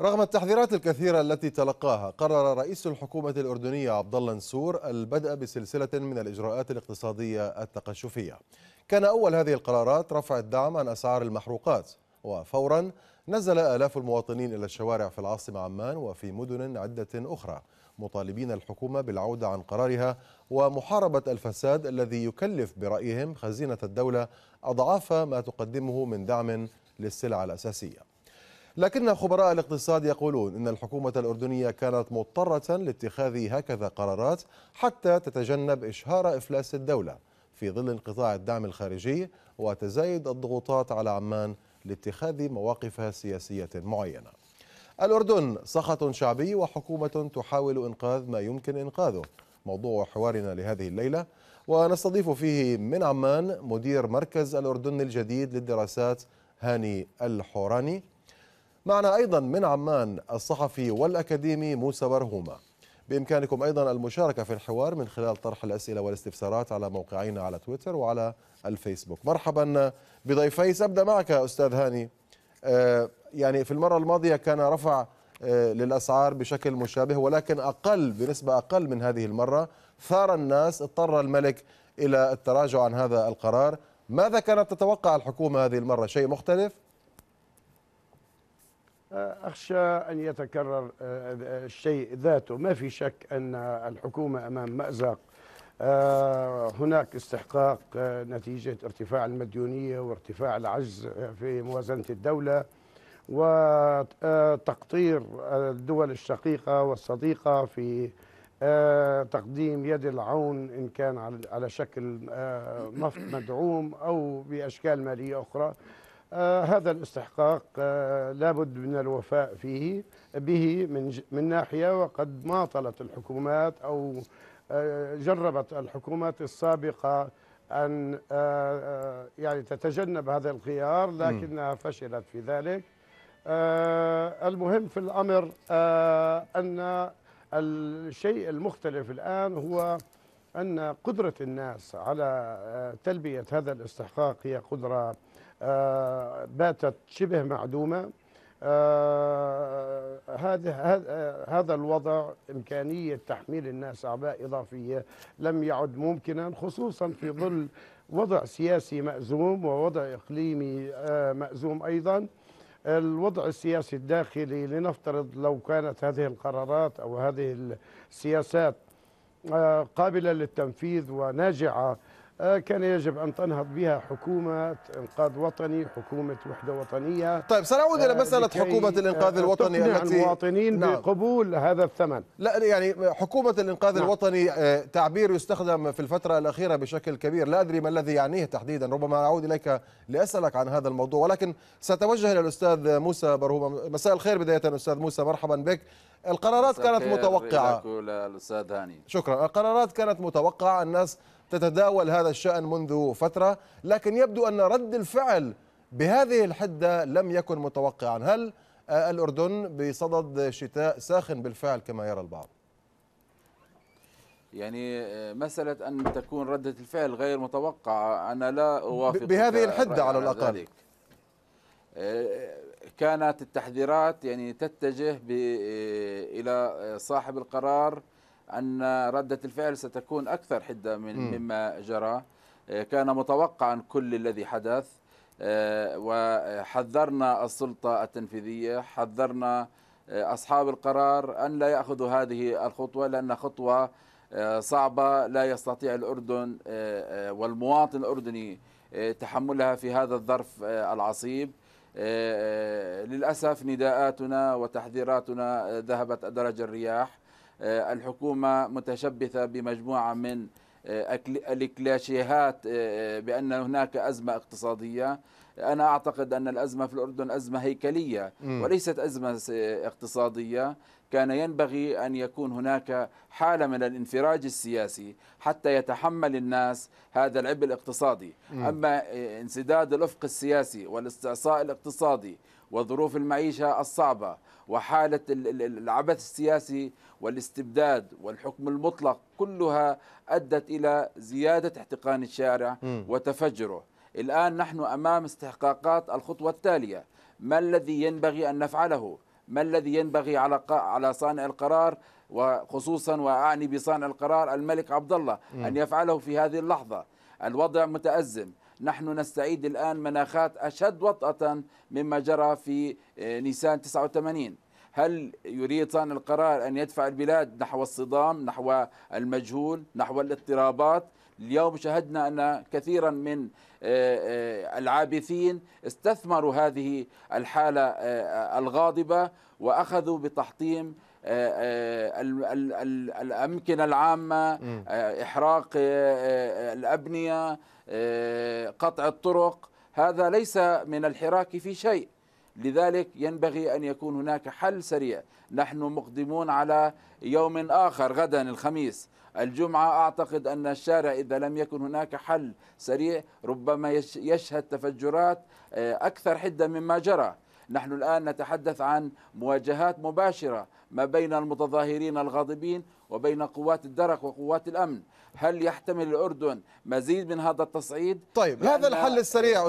رغم التحذيرات الكثيرة التي تلقاها، قرر رئيس الحكومة الأردنية عبدالله النسور البدء بسلسلة من الإجراءات الاقتصادية التقشفية. كان أول هذه القرارات رفع الدعم عن أسعار المحروقات، وفورا نزل آلاف المواطنين إلى الشوارع في العاصمة عمان وفي مدن عدة أخرى، مطالبين الحكومة بالعودة عن قرارها ومحاربة الفساد الذي يكلف برأيهم خزينة الدولة أضعاف ما تقدمه من دعم للسلع الأساسية. لكن خبراء الاقتصاد يقولون إن الحكومة الأردنية كانت مضطرة لاتخاذ هكذا قرارات حتى تتجنب إشهار إفلاس الدولة في ظل انقطاع الدعم الخارجي وتزايد الضغوطات على عمان لاتخاذ مواقف سياسية معينة. الأردن سخط شعبي وحكومة تحاول إنقاذ ما يمكن إنقاذه، موضوع حوارنا لهذه الليلة، ونستضيف فيه من عمان مدير مركز الأردن الجديد للدراسات هاني الحوراني. معنا أيضا من عمان الصحفي والأكاديمي موسى برهومة. بإمكانكم أيضا المشاركة في الحوار من خلال طرح الأسئلة والاستفسارات على موقعينا على تويتر وعلى الفيسبوك. مرحبا بضيفي. سأبدأ معك أستاذ هاني. يعني في المرة الماضية كان رفع للأسعار بشكل مشابه ولكن أقل، بنسبة أقل من هذه المرة. ثار الناس، اضطر الملك إلى التراجع عن هذا القرار. ماذا كانت تتوقع الحكومة هذه المرة؟ شيء مختلف؟ أخشى أن يتكرر الشيء ذاته. ما في شك أن الحكومة أمام مأزق. هناك استحقاق نتيجة ارتفاع المديونية وارتفاع العجز في موازنة الدولة وتقطير الدول الشقيقة والصديقة في تقديم يد العون إن كان على شكل نفط مدعوم أو بأشكال مالية أخرى. هذا الاستحقاق لابد من الوفاء فيه به من ناحية، وقد ماطلت الحكومات أو جربت الحكومات السابقة أن يعني تتجنب هذا الخيار لكنها فشلت في ذلك. المهم في الأمر أن الشيء المختلف الآن هو أن قدرة الناس على تلبية هذا الاستحقاق هي قدرة باتت شبه معدومة. هذا الوضع إمكانية تحميل الناس أعباء إضافية لم يعد ممكنا، خصوصا في ظل وضع سياسي مأزوم ووضع إقليمي مأزوم أيضا. الوضع السياسي الداخلي، لنفترض لو كانت هذه القرارات أو هذه السياسات قابلة للتنفيذ وناجعة، كان يجب أن تنهض بها حكومة إنقاذ وطني، حكومة وحدة وطنية. طيب سنعود إلى مسألة حكومة الإنقاذ الوطني التي المواطنين بقبول هذا الثمن. لا يعني حكومة الإنقاذ الوطني تعبير يستخدم في الفترة الأخيرة بشكل كبير، لا أدري ما الذي يعنيه تحديدا، ربما أعود إليك لأسألك عن هذا الموضوع، ولكن سأتوجه إلى الأستاذ موسى برهومة. مساء الخير بداية أستاذ موسى، مرحبا بك. القرارات كانت متوقعة. شكرا. القرارات كانت متوقعة، الناس تتداول هذا الشأن منذ فترة، لكن يبدو أن رد الفعل بهذه الحدة لم يكن متوقعا. هل الأردن بصدد شتاء ساخن بالفعل كما يرى البعض؟ يعني مسألة أن تكون ردة الفعل غير متوقعة، أنا لا أوافق بهذه الحدة على الأقل. كانت التحذيرات يعني تتجه إلى صاحب القرار أن ردة الفعل ستكون أكثر حدة مما جرى. كان متوقعا كل الذي حدث، وحذرنا السلطة التنفيذية، حذرنا أصحاب القرار أن لا يأخذوا هذه الخطوة لأن خطوة صعبة لا يستطيع الأردن والمواطن الأردني تحملها في هذا الظرف العصيب. للأسف نداءاتنا وتحذيراتنا ذهبت أدرج الرياح. الحكومة متشبثة بمجموعة من الكلاشيهات بأن هناك أزمة اقتصادية. أنا أعتقد أن الأزمة في الأردن أزمة هيكلية وليست أزمة اقتصادية. كان ينبغي أن يكون هناك حالة من الانفراج السياسي حتى يتحمل الناس هذا العبء الاقتصادي. أما انسداد الأفق السياسي والاستعصاء الاقتصادي وظروف المعيشة الصعبة وحالة العبث السياسي والاستبداد والحكم المطلق، كلها أدت إلى زيادة احتقان الشارع وتفجره. الآن نحن أمام استحقاقات الخطوة التالية. ما الذي ينبغي أن نفعله؟ ما الذي ينبغي على صانع القرار، وخصوصا وأعني بصانع القرار الملك عبد الله أن يفعله في هذه اللحظة. الوضع متأزم، نحن نستعيد الآن مناخات أشد وطأة مما جرى في نيسان 89. هل يريد صانع القرار أن يدفع البلاد نحو الصدام، نحو المجهول، نحو الاضطرابات؟ اليوم شهدنا أن كثيرا من العابثين استثمروا هذه الحالة الغاضبة وأخذوا بتحطيم الأمكنة العامة، إحراق الأبنية، قطع الطرق. هذا ليس من الحراك في شيء، لذلك ينبغي أن يكون هناك حل سريع. نحن مقدمون على يوم آخر، غدا الخميس، الجمعة. أعتقد أن الشارع إذا لم يكن هناك حل سريع ربما يشهد تفجرات أكثر حدة مما جرى. نحن الآن نتحدث عن مواجهات مباشرة ما بين المتظاهرين الغاضبين وبين قوات الدرك وقوات الأمن. هل يحتمل الأردن مزيد من هذا التصعيد؟ طيب، هذا الحل السريع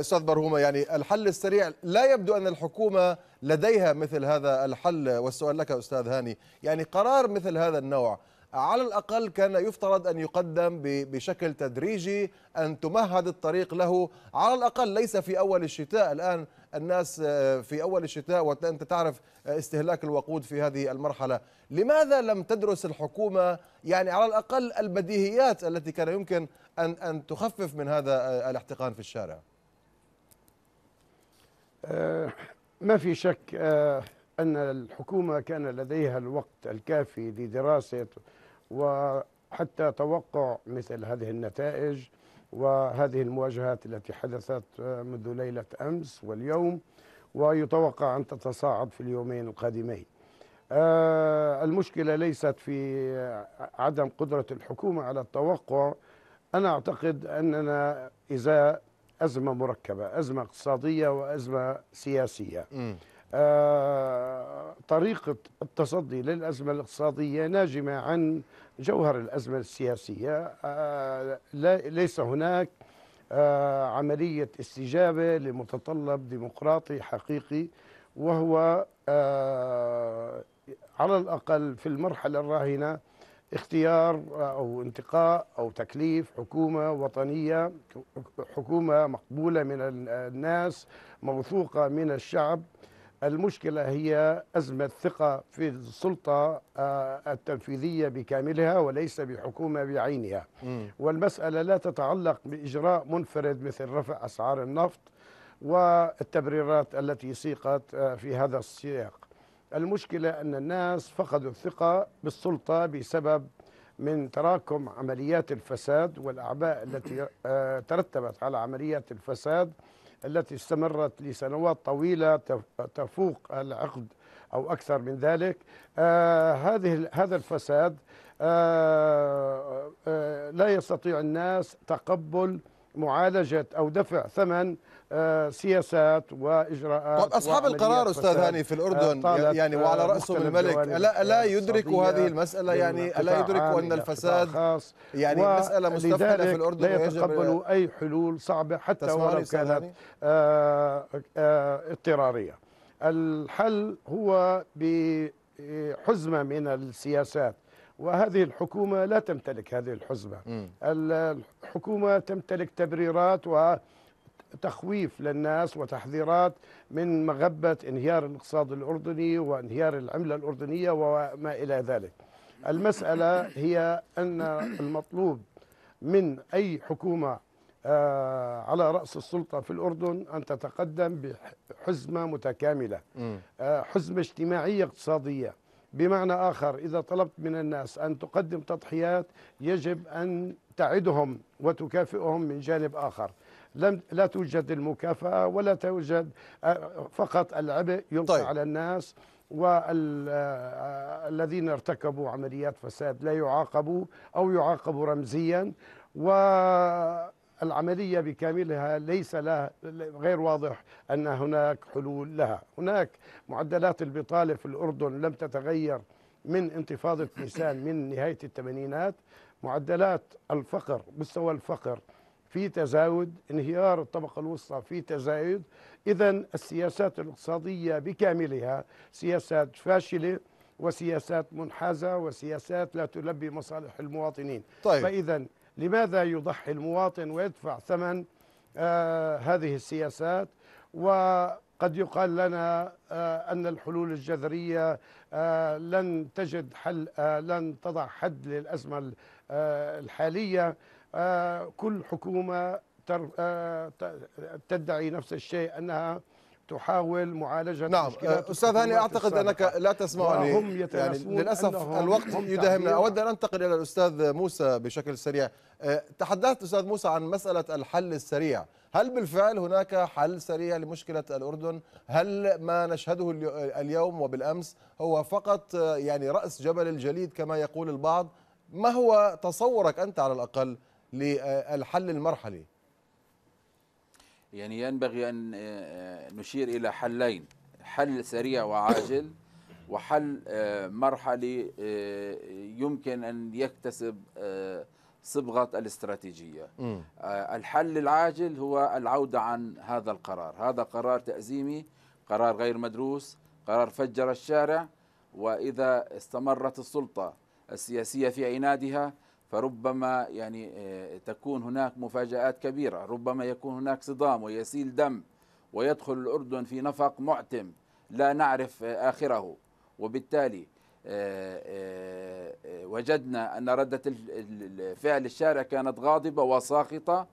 أستاذ برهومة، يعني الحل السريع لا يبدو أن الحكومة لديها مثل هذا الحل. والسؤال لك أستاذ هاني، يعني قرار مثل هذا النوع على الأقل كان يفترض أن يقدم بشكل تدريجي، أن تمهد الطريق له على الأقل، ليس في أول الشتاء. الآن الناس في أول الشتاء وأنت تعرف استهلاك الوقود في هذه المرحلة. لماذا لم تدرس الحكومة يعني على الأقل البديهيات التي كان يمكن أن تخفف من هذا الاحتقان في الشارع؟ ما في شك أن الحكومة كان لديها الوقت الكافي لدراسة وحتى توقع مثل هذه النتائج وهذه المواجهات التي حدثت منذ ليلة أمس واليوم، ويتوقع أن تتصاعد في اليومين القادمين. المشكلة ليست في عدم قدرة الحكومة على التوقع. أنا أعتقد أننا إذا أزمة مركبة، أزمة اقتصادية وأزمة سياسية، طريقة التصدي للأزمة الاقتصادية ناجمة عن جوهر الأزمة السياسية. ليس هناك عملية استجابة لمتطلب ديمقراطي حقيقي، وهو على الأقل في المرحلة الراهنة اختيار أو انتقاء أو تكليف حكومة وطنية، حكومة مقبولة من الناس، موثوقة من الشعب. المشكلة هي أزمة ثقة في السلطة التنفيذية بكاملها وليس بحكومة بعينها. والمسألة لا تتعلق بإجراء منفرد مثل رفع أسعار النفط والتبريرات التي سيقت في هذا السياق. المشكلة أن الناس فقدوا الثقة بالسلطة بسبب من تراكم عمليات الفساد والأعباء التي ترتبت على عمليات الفساد التي استمرت لسنوات طويلة تفوق العقد أو أكثر من ذلك. هذا الفساد لا يستطيع الناس تقبل معالجة أو دفع ثمن سياسات وإجراءات. طب أصحاب القرار أستاذ هاني في الأردن يعني وعلى رأسهم الملك ألا يدركوا هذه المسألة؟ يعني ألا يدركوا أن الفساد يعني مسألة مستفحلة في الأردن لا يتقبلوا أي حلول صعبة حتى ولو كانت اضطرارية؟ الحل هو بحزمة من السياسات، وهذه الحكومة لا تمتلك هذه الحزمة. الحكومة تمتلك تبريرات وتخويف للناس وتحذيرات من مغبة انهيار الاقتصاد الأردني وانهيار العملة الأردنية وما إلى ذلك. المسألة هي أن المطلوب من أي حكومة على رأس السلطة في الأردن أن تتقدم بحزمة متكاملة، حزمة اجتماعية اقتصادية. بمعنى آخر، إذا طلبت من الناس أن تقدم تضحيات يجب أن تعدهم وتكافئهم من جانب آخر. لا توجد المكافأة ولا توجد، فقط العبء يلقى على الناس، والذين ارتكبوا عمليات فساد لا يعاقبوا أو يعاقبوا رمزيا، والعملية بكاملها ليس لها غير واضح أن هناك حلول لها. هناك معدلات البطالة في الأردن لم تتغير من انتفاضة نيسان من نهاية الثمانينات. معدلات الفقر، مستوى الفقر في تزايد، انهيار الطبقة الوسطى في تزايد. إذا السياسات الاقتصادية بكاملها سياسات فاشلة وسياسات منحازة وسياسات لا تلبي مصالح المواطنين. طيب. فإذا لماذا يضحي المواطن ويدفع ثمن هذه السياسات؟ وقد يقال لنا أن الحلول الجذرية لن تجد حل، لن تضع حد للأزمة الحالية. كل حكومة تدعي نفس الشيء أنها تحاول معالجة. نعم أستاذ هاني، أعتقد أنك لا تسمعني، يعني للأسف الوقت يداهمنا. أود أن أنتقل إلى الأستاذ موسى بشكل سريع. تحدثت أستاذ موسى عن مسألة الحل السريع، هل بالفعل هناك حل سريع لمشكلة الأردن؟ هل ما نشهده اليوم وبالأمس هو فقط يعني رأس جبل الجليد كما يقول البعض؟ ما هو تصورك أنت على الأقل للحل المرحلي؟ يعني ينبغي أن نشير إلى حلين، حل سريع وعاجل وحل مرحلي يمكن أن يكتسب صبغة الاستراتيجية. الحل العاجل هو العودة عن هذا القرار، هذا قرار تأزيمي، قرار غير مدروس، قرار فجر الشارع، وإذا استمرت السلطة السياسية في عنادها فربما يعني تكون هناك مفاجآت كبيرة، ربما يكون هناك صدام ويسيل دم ويدخل الأردن في نفق معتم لا نعرف آخره. وبالتالي وجدنا أن ردة فعل الشارع كانت غاضبة وساخطة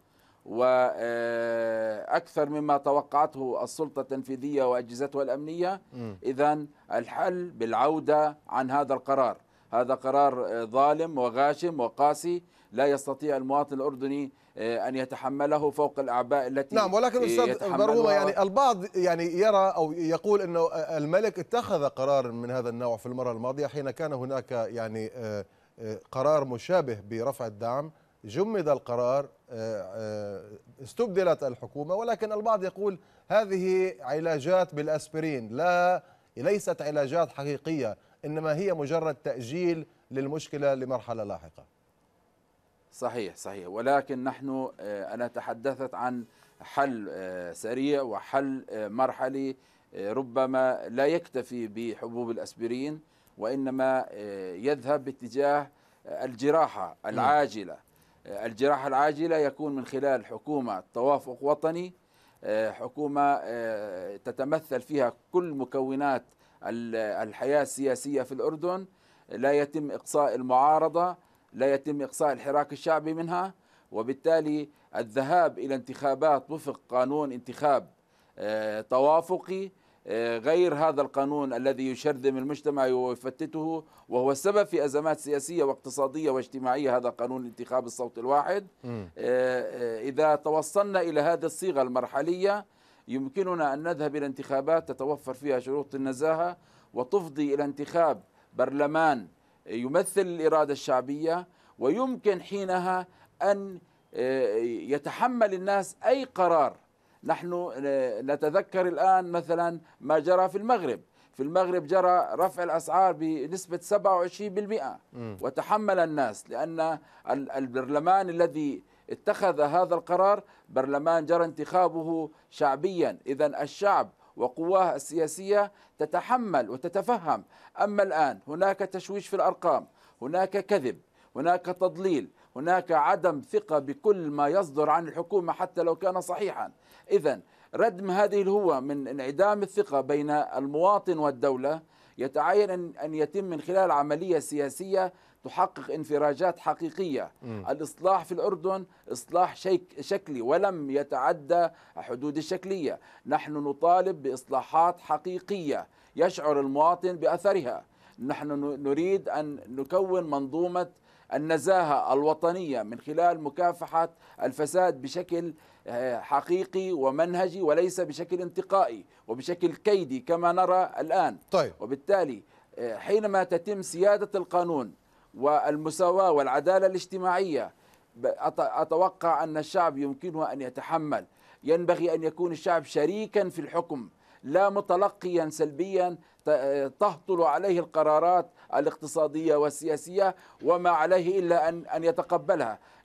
وأكثر مما توقعته السلطة التنفيذية وأجهزتها الأمنية. إذا الحل بالعودة عن هذا القرار، هذا قرار ظالم وغاشم وقاسي لا يستطيع المواطن الأردني أن يتحمله فوق الأعباء التي نعم. ولكن أستاذ برهومة، يعني البعض يعني يرى أو يقول أنه الملك اتخذ قرار من هذا النوع في المرة الماضية حين كان هناك يعني قرار مشابه برفع الدعم، جمد القرار، استبدلت الحكومة. ولكن البعض يقول هذه علاجات بالأسبرين، لا ليست علاجات حقيقية، إنما هي مجرد تأجيل للمشكلة لمرحلة لاحقة. صحيح صحيح، ولكن نحن أنا تحدثت عن حل سريع وحل مرحلي ربما لا يكتفي بحبوب الأسبرين وإنما يذهب باتجاه الجراحة العاجلة. الجراحة العاجلة يكون من خلال حكومة توافق وطني، حكومة تتمثل فيها كل مكونات الحياة السياسية في الأردن، لا يتم إقصاء المعارضة، لا يتم إقصاء الحراك الشعبي منها. وبالتالي الذهاب إلى انتخابات وفق قانون انتخاب توافقي غير هذا القانون الذي يشرذم المجتمع ويفتته وهو السبب في أزمات سياسية واقتصادية واجتماعية، هذا قانون الانتخاب الصوت الواحد. إذا توصلنا إلى هذه الصيغة المرحلية يمكننا أن نذهب إلى انتخابات تتوفر فيها شروط النزاهة وتفضي إلى انتخاب برلمان يمثل الإرادة الشعبية، ويمكن حينها أن يتحمل الناس أي قرار. نحن نتذكر الآن مثلا ما جرى في المغرب، في المغرب جرى رفع الأسعار بنسبة 27% وتحمل الناس، لأن البرلمان الذي اتخذ هذا القرار برلمان جرى انتخابه شعبيا. إذا الشعب وقواه السياسية تتحمل وتتفهم. أما الآن هناك تشويش في الأرقام، هناك كذب، هناك تضليل، هناك عدم ثقة بكل ما يصدر عن الحكومة حتى لو كان صحيحا. إذا ردم هذه الهوة من انعدام الثقة بين المواطن والدولة يتعين أن يتم من خلال عملية سياسية تحقق انفراجات حقيقية. الإصلاح في الأردن إصلاح شكلي ولم يتعدى حدود الشكلية. نحن نطالب بإصلاحات حقيقية يشعر المواطن بأثرها. نحن نريد أن نكون منظومة النزاهة الوطنية من خلال مكافحة الفساد بشكل حقيقي ومنهجي وليس بشكل انتقائي وبشكل كيدي كما نرى الآن. طيب. وبالتالي حينما تتم سيادة القانون والمساواة والعدالة الاجتماعية أتوقع أن الشعب يمكنه أن يتحمل. ينبغي أن يكون الشعب شريكا في الحكم لا متلقيا سلبيا تهطل عليه القرارات الاقتصادية والسياسية وما عليه إلا أن يتقبلها.